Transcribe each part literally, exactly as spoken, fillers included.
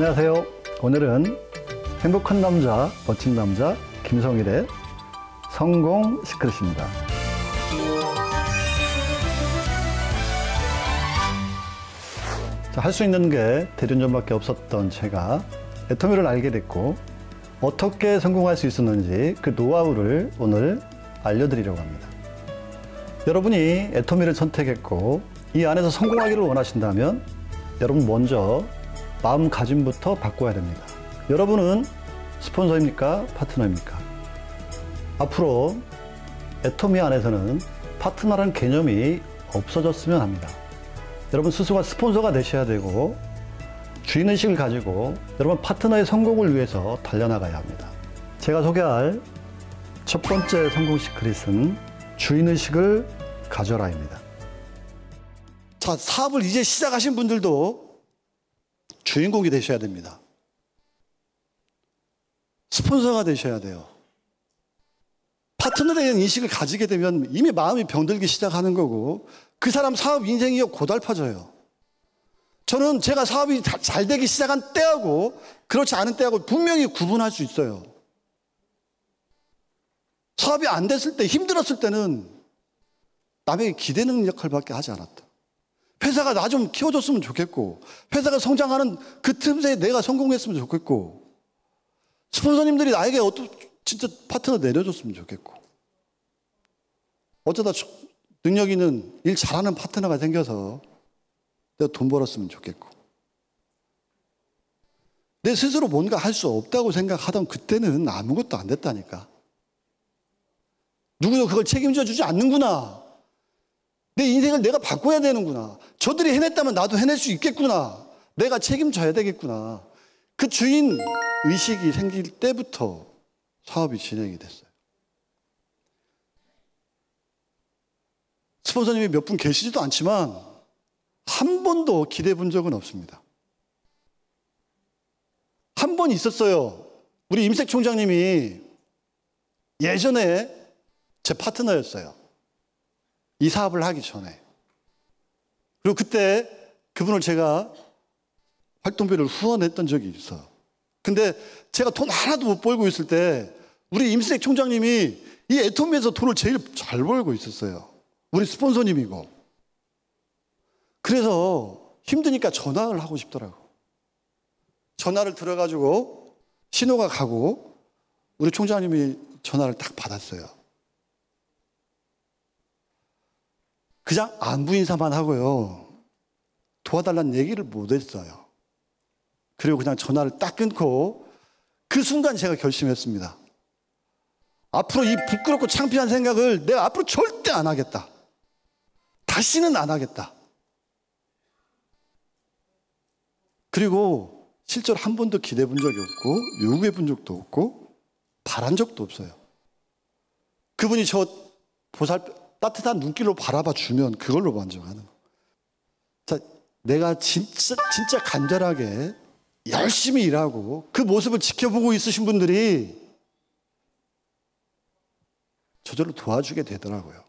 안녕하세요. 오늘은 행복한 남자, 멋진 남자 김성일의 성공 시크릿입니다. 할 수 있는 게 대리운전밖에 없었던 제가 애터미를 알게 됐고 어떻게 성공할 수 있었는지 그 노하우를 오늘 알려드리려고 합니다. 여러분이 애터미를 선택했고 이 안에서 성공하기를 원하신다면 여러분 먼저 마음가짐부터 바꿔야 됩니다. 여러분은 스폰서입니까? 파트너입니까? 앞으로 애터미 안에서는 파트너라는 개념이 없어졌으면 합니다. 여러분 스스로가 스폰서가 되셔야 되고 주인의식을 가지고 여러분 파트너의 성공을 위해서 달려나가야 합니다. 제가 소개할 첫 번째 성공 시크릿은 주인의식을 가져라입니다. 자, 사업을 이제 시작하신 분들도 주인공이 되셔야 됩니다. 스폰서가 되셔야 돼요. 파트너에 대한 인식을 가지게 되면 이미 마음이 병들기 시작하는 거고 그 사람 사업 인생이 고달파져요. 저는 제가 사업이 잘 되기 시작한 때하고 그렇지 않은 때하고 분명히 구분할 수 있어요. 사업이 안 됐을 때, 힘들었을 때는 남에게 기대는 역할밖에 하지 않았다. 회사가 나 좀 키워줬으면 좋겠고 회사가 성장하는 그 틈새에 내가 성공했으면 좋겠고 스폰서님들이 나에게 어떤 진짜 파트너 내려줬으면 좋겠고 어쩌다 능력 있는 일 잘하는 파트너가 생겨서 내가 돈 벌었으면 좋겠고 내 스스로 뭔가 할 수 없다고 생각하던 그때는 아무것도 안 됐다니까. 누구도 그걸 책임져 주지 않는구나. 내 인생을 내가 바꿔야 되는구나. 저들이 해냈다면 나도 해낼 수 있겠구나. 내가 책임져야 되겠구나. 그 주인 의식이 생길 때부터 사업이 진행이 됐어요. 스폰서님이 몇 분 계시지도 않지만 한 번도 기대해 본 적은 없습니다. 한 번 있었어요. 우리 임석 총장님이 예전에 제 파트너였어요. 이 사업을 하기 전에. 그리고 그때 그분을 제가 활동비를 후원했던 적이 있어요. 근데 제가 돈 하나도 못 벌고 있을 때 우리 임수택 총장님이 이 애터미에서 돈을 제일 잘 벌고 있었어요. 우리 스폰서님이고. 그래서 힘드니까 전화를 하고 싶더라고. 전화를 들어가지고 신호가 가고 우리 총장님이 전화를 딱 받았어요. 그냥 안부 인사만 하고요. 도와달라는 얘기를 못했어요. 그리고 그냥 전화를 딱 끊고 그 순간 제가 결심했습니다. 앞으로 이 부끄럽고 창피한 생각을 내가 앞으로 절대 안 하겠다. 다시는 안 하겠다. 그리고 실제로 한 번도 기대해 본 적이 없고 요구해 본 적도 없고 바란 적도 없어요. 그분이 저 보살펴 따뜻한 눈길로 바라봐 주면 그걸로 만족하는 거. 자, 내가 진짜 진짜 간절하게 열심히 일하고 그 모습을 지켜보고 있으신 분들이 저절로 도와주게 되더라고요.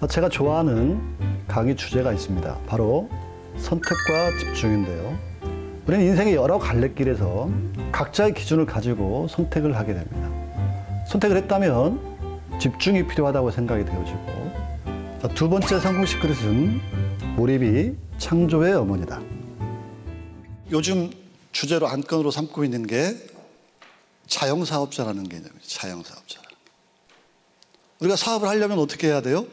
어? 제가 좋아하는 강의 주제가 있습니다. 바로 선택과 집중인데요. 우리는 인생의 여러 갈래길에서 각자의 기준을 가지고 선택을 하게 됩니다. 선택을 했다면 집중이 필요하다고 생각이 되어지고 자, 두 번째 성공 시크릿은 몰입이 창조의 어머니다. 요즘 주제로 안건으로 삼고 있는 게 자영사업자라는 개념이에요. 자영사업자. 우리가 사업을 하려면 어떻게 해야 돼요?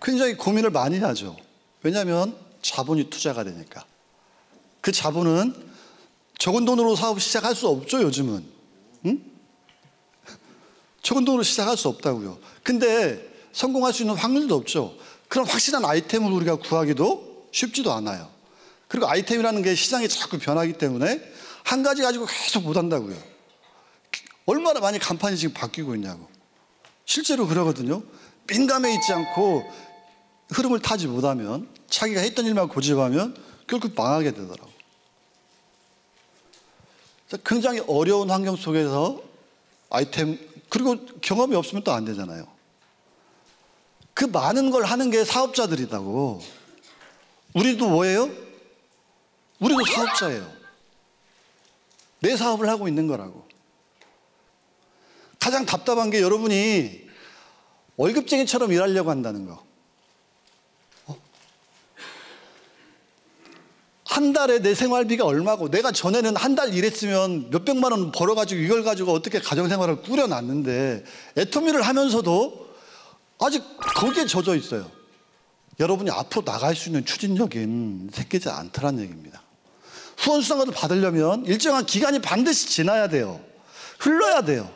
굉장히 고민을 많이 하죠. 왜냐하면 자본이 투자가 되니까. 그 자본은 적은 돈으로 사업 시작할 수 없죠, 요즘은. 응? 적은 돈으로 시작할 수 없다고요. 근데 성공할 수 있는 확률도 없죠. 그런 확실한 아이템을 우리가 구하기도 쉽지도 않아요. 그리고 아이템이라는 게 시장이 자꾸 변하기 때문에 한 가지 가지고 계속 못 한다고요. 얼마나 많이 간판이 지금 바뀌고 있냐고. 실제로 그러거든요. 민감해 있지 않고 흐름을 타지 못하면 자기가 했던 일만 고집하면 결국 망하게 되더라고요. 굉장히 어려운 환경 속에서 아이템, 그리고 경험이 없으면 또 안 되잖아요. 그 많은 걸 하는 게 사업자들이라고. 우리도 뭐예요? 우리도 사업자예요. 내 사업을 하고 있는 거라고. 가장 답답한 게 여러분이 월급쟁이처럼 일하려고 한다는 거. 한 달에 내 생활비가 얼마고, 내가 전에는 한 달 일했으면 몇백만 원 벌어가지고 이걸 가지고 어떻게 가정생활을 꾸려놨는데, 애터미를 하면서도 아직 거기에 젖어 있어요. 여러분이 앞으로 나갈 수 있는 추진력은 새끼지 않더란 얘기입니다. 후원수당을 받으려면 일정한 기간이 반드시 지나야 돼요. 흘러야 돼요.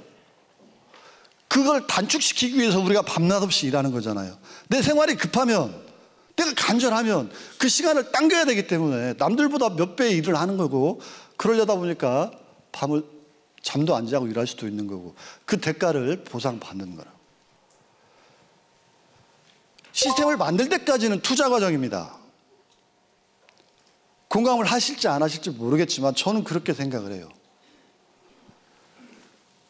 그걸 단축시키기 위해서 우리가 밤낮없이 일하는 거잖아요. 내 생활이 급하면, 내가 간절하면 그 시간을 당겨야 되기 때문에 남들보다 몇 배의 일을 하는 거고, 그러려다 보니까 밤을 잠도 안 자고 일할 수도 있는 거고, 그 대가를 보상받는 거라고. 시스템을 만들 때까지는 투자 과정입니다. 공감을 하실지 안 하실지 모르겠지만 저는 그렇게 생각을 해요.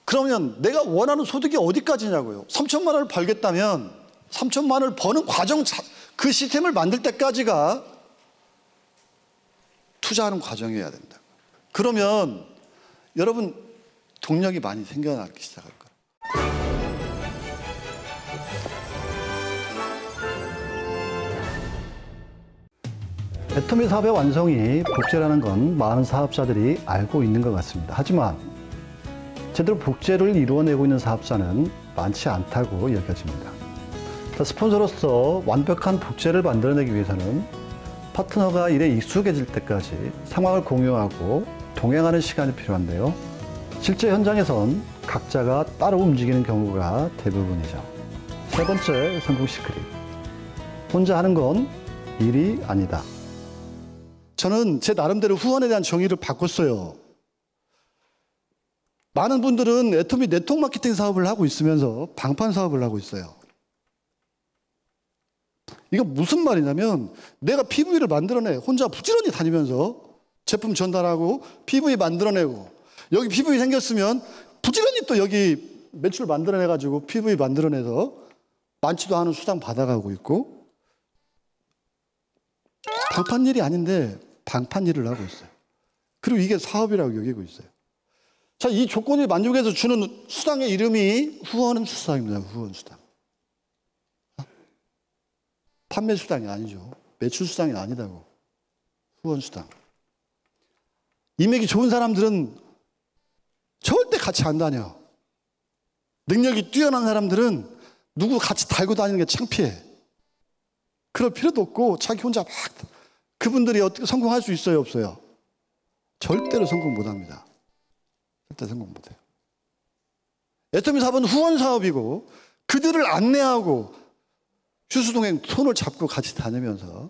그러면 내가 원하는 소득이 어디까지냐고요. 삼천만 원을 벌겠다면 삼천만 원을 버는 과정, 그 시스템을 만들 때까지가 투자하는 과정이어야 된다. 그러면 여러분 동력이 많이 생겨나기 시작할 거예요. 애터미 사업의 완성이 복제라는 건 많은 사업자들이 알고 있는 것 같습니다. 하지만 제대로 복제를 이루어내고 있는 사업자는 많지 않다고 여겨집니다. 스폰서로서 완벽한 복제를 만들어내기 위해서는 파트너가 일에 익숙해질 때까지 상황을 공유하고 동행하는 시간이 필요한데요. 실제 현장에선 각자가 따로 움직이는 경우가 대부분이죠. 세 번째 성공 시크릿. 혼자 하는 건 일이 아니다. 저는 제 나름대로 후원에 대한 정의를 바꿨어요. 많은 분들은 애터미 네트워크 마케팅 사업을 하고 있으면서 방판 사업을 하고 있어요. 이거 무슨 말이냐면, 내가 피브이를 만들어내. 혼자 부지런히 다니면서 제품 전달하고 피브이 만들어내고, 여기 피브이 생겼으면 부지런히 또 여기 매출 만들어내가지고 피브이 만들어내서 많지도 않은 수당 받아가고 있고, 방판 일이 아닌데 방판 일을 하고 있어요. 그리고 이게 사업이라고 여기고 있어요. 자, 이 조건이 만족해서 주는 수당의 이름이 후원 수당입니다. 후원 수당. 판매 수당이 아니죠. 매출 수당이 아니다고. 후원 수당. 인맥이 좋은 사람들은 절대 같이 안 다녀. 능력이 뛰어난 사람들은 누구 같이 달고 다니는 게 창피해. 그럴 필요도 없고 자기 혼자 막. 그분들이 어떻게 성공할 수 있어요, 없어요? 절대로 성공 못합니다. 절대 성공 못해요. 애터미 사업은 후원 사업이고, 그들을 안내하고 휴수동행 손을 잡고 같이 다니면서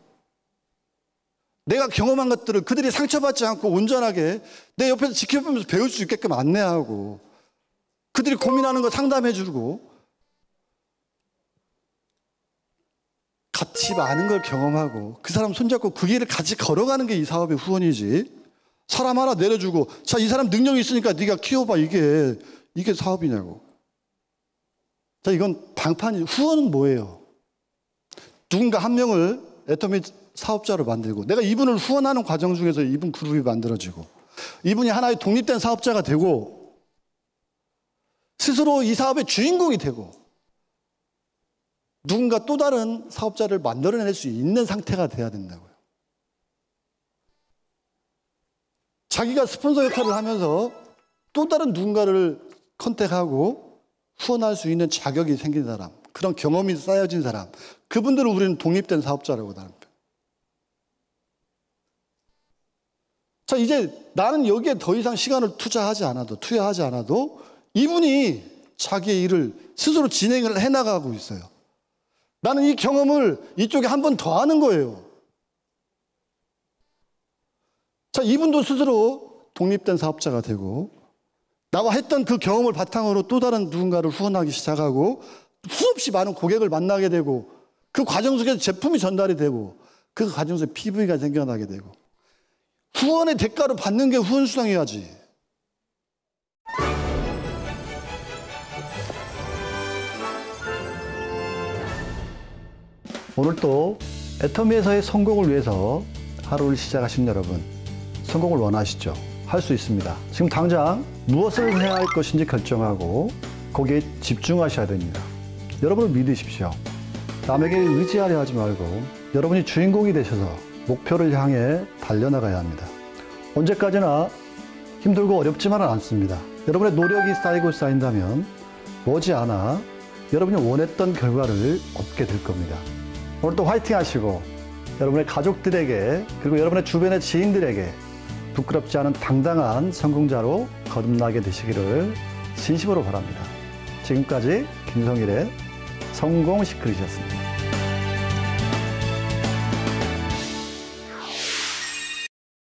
내가 경험한 것들을 그들이 상처받지 않고 온전하게 내 옆에서 지켜보면서 배울 수 있게끔 안내하고, 그들이 고민하는 거 상담해주고, 같이 많은 걸 경험하고 그 사람 손잡고 그 길을 같이 걸어가는 게 이 사업의 후원이지. 사람 하나 내려주고, 자, 이 사람 능력이 있으니까 네가 키워봐, 이게 이게 사업이냐고. 자, 이건 방판이. 후원은 뭐예요? 누군가 한 명을 애터미 사업자로 만들고, 내가 이분을 후원하는 과정 중에서 이분 그룹이 만들어지고, 이분이 하나의 독립된 사업자가 되고, 스스로 이 사업의 주인공이 되고, 누군가 또 다른 사업자를 만들어낼 수 있는 상태가 돼야 된다고요. 자기가 스폰서 역할을 하면서 또 다른 누군가를 컨택하고 후원할 수 있는 자격이 생긴 사람, 그런 경험이 쌓여진 사람, 그분들을 우리는 독립된 사업자라고 하는데. 자, 이제 나는 여기에 더 이상 시간을 투자하지 않아도, 투여하지 않아도 이분이 자기의 일을 스스로 진행을 해나가고 있어요. 나는 이 경험을 이쪽에 한 번 더 하는 거예요. 자, 이분도 스스로 독립된 사업자가 되고, 나와 했던 그 경험을 바탕으로 또 다른 누군가를 후원하기 시작하고, 수없이 많은 고객을 만나게 되고, 그 과정 속에서 제품이 전달이 되고, 그 과정 속에 피브이가 생겨나게 되고, 후원의 대가로 받는 게 후원 수당이야지. 오늘도 애터미에서의 성공을 위해서 하루를 시작하신 여러분, 성공을 원하시죠? 할 수 있습니다. 지금 당장 무엇을 해야 할 것인지 결정하고 거기에 집중하셔야 됩니다. 여러분을 믿으십시오. 남에게 의지하려 하지 말고 여러분이 주인공이 되셔서 목표를 향해 달려나가야 합니다. 언제까지나 힘들고 어렵지만은 않습니다. 여러분의 노력이 쌓이고 쌓인다면 머지않아 여러분이 원했던 결과를 얻게 될 겁니다. 오늘도 화이팅 하시고 여러분의 가족들에게 그리고 여러분의 주변의 지인들에게 부끄럽지 않은 당당한 성공자로 거듭나게 되시기를 진심으로 바랍니다. 지금까지 김성일의 성공 시크릿이었습니다.